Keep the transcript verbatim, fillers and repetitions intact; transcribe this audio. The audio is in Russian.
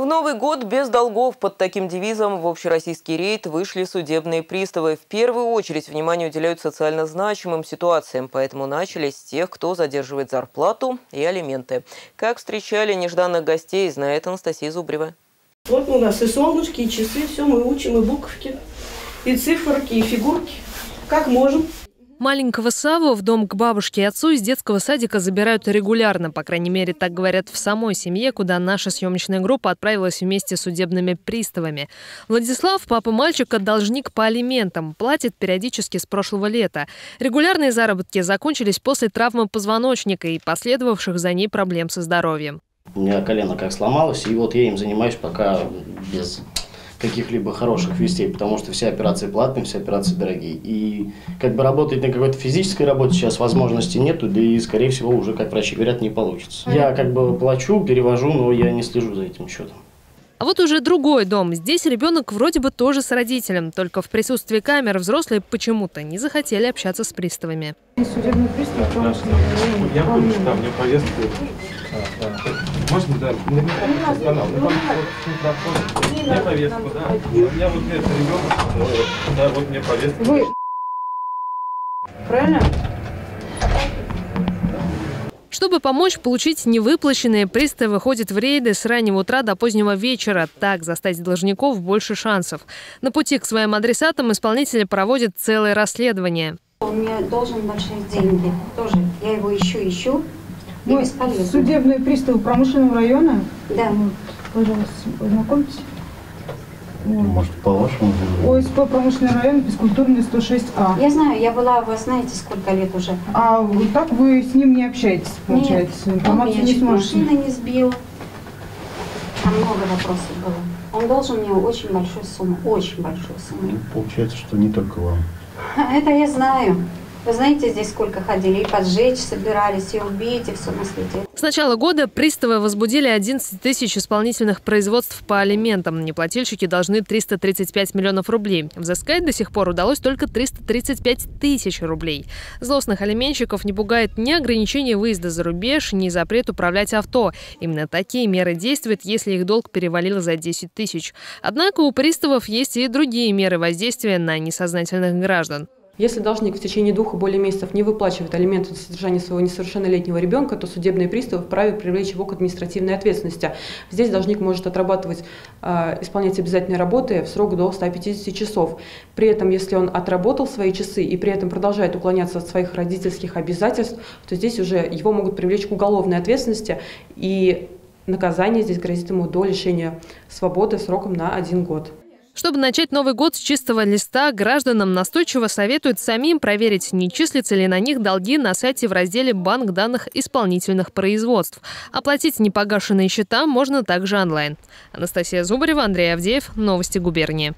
В Новый год без долгов. Под таким девизом в общероссийский рейд вышли судебные приставы. В первую очередь внимание уделяют социально значимым ситуациям, поэтому начали с тех, кто задерживает зарплату и алименты. Как встречали нежданных гостей, знает Анастасия Зубрева. Вот у нас и солнышки, и часы, все мы учим, и буковки, и циферки, и фигурки, как можем. Маленького Саву в дом к бабушке и отцу из детского садика забирают регулярно. По крайней мере, так говорят в самой семье, куда наша съемочная группа отправилась вместе с судебными приставами. Владислав, папа мальчика, должник по алиментам. Платит периодически с прошлого лета. Регулярные заработки закончились после травмы позвоночника и последовавших за ней проблем со здоровьем. У меня колено как сломалось, и вот я им занимаюсь пока без каких-либо хороших вестей, потому что все операции платные, все операции дорогие. И как бы работать на какой-то физической работе сейчас возможности нету, да и, скорее всего, уже, как врачи говорят, не получится. Я как бы плачу, перевожу, но я не слежу за этим счетом. А вот уже другой дом. Здесь ребенок вроде бы тоже с родителем, только в присутствии камер взрослые почему-то не захотели общаться с приставами. Судебный пристав, да, я помню, что мне повестку. Можно, да? На канал. Мне повестку, да. У меня вот этот ребенок, да, вот мне повестку. Вы... Правильно? Чтобы помочь получить невыплаченные, приставы ходят в рейды с раннего утра до позднего вечера. Так застать должников больше шансов. На пути к своим адресатам исполнители проводят целое расследование. Он мне должен большие деньги. Тоже я его ищу, ищу. И бесполезно. Судебные приставы промышленного района? Да. Пожалуйста, познакомьтесь. Может, по-вашему? ОСП «Промышленный район», физкультурный, сто шесть А. Я знаю, я была у вас, знаете, сколько лет уже. А вот так вы с ним не общаетесь, получается? Нет, он меня чуть машина не сбил. Там много вопросов было. Он должен мне очень большую сумму, очень большую сумму. Получается, что не только вам. Это я знаю. Вы знаете, здесь сколько ходили, и поджечь собирались, и убить, и все на свете. С начала года приставы возбудили одиннадцать тысяч исполнительных производств по алиментам. Неплательщики должны триста тридцать пять миллионов рублей. Взыскать до сих пор удалось только триста тридцать пять тысяч рублей. Злостных алименщиков не пугает ни ограничение выезда за рубеж, ни запрет управлять авто. Именно такие меры действуют, если их долг перевалил за десять тысяч. Однако у приставов есть и другие меры воздействия на несознательных граждан. Если должник в течение двух и более месяцев не выплачивает алименты за содержание своего несовершеннолетнего ребенка, то судебные приставы вправе привлечь его к административной ответственности. Здесь должник может отрабатывать, э, исполнять обязательные работы в срок до ста пятидесяти часов. При этом, если он отработал свои часы и при этом продолжает уклоняться от своих родительских обязательств, то здесь уже его могут привлечь к уголовной ответственности, и наказание здесь грозит ему до лишения свободы сроком на один год. Чтобы начать Новый год с чистого листа, гражданам настойчиво советуют самим проверить, не числятся ли на них долги на сайте в разделе «Банк данных исполнительных производств». Оплатить непогашенные счета можно также онлайн. Анастасия Зубарева, Андрей Авдеев. Новости губернии.